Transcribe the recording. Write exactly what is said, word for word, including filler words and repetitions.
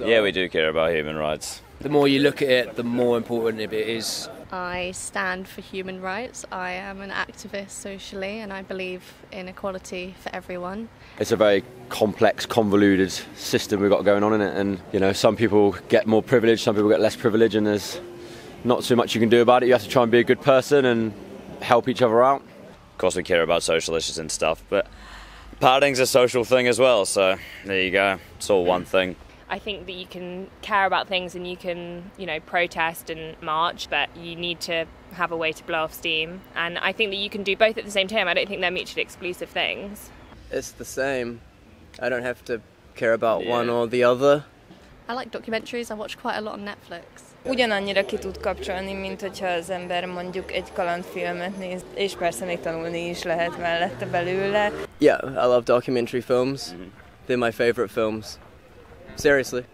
Yeah, we do care about human rights. The more you look at it, the more important it is. I stand for human rights. I am an activist socially, and I believe in equality for everyone. It's a very complex, convoluted system we've got going on in it, and you know, some people get more privilege, some people get less privilege, and there's not so much you can do about it. You have to try and be a good person and help each other out. Of course we care about social issues and stuff, but partying's a social thing as well, so there you go, it's all one thing. I think that you can care about things and you can, you know, protest and march, but you need to have a way to blow off steam. And I think that you can do both at the same time. I don't think they're mutually exclusive things. It's the same. I don't have to care about yeah. one or the other. I like documentaries. I watch quite a lot on Netflix. Ugyanannyira ki tud kapcsolni, mint hogyha az ember mondjuk egy kalandfilmet néz, és persze még tanulni is lehet mellette belőle. Yeah, I love documentary films. They're my favorite films. Seriously.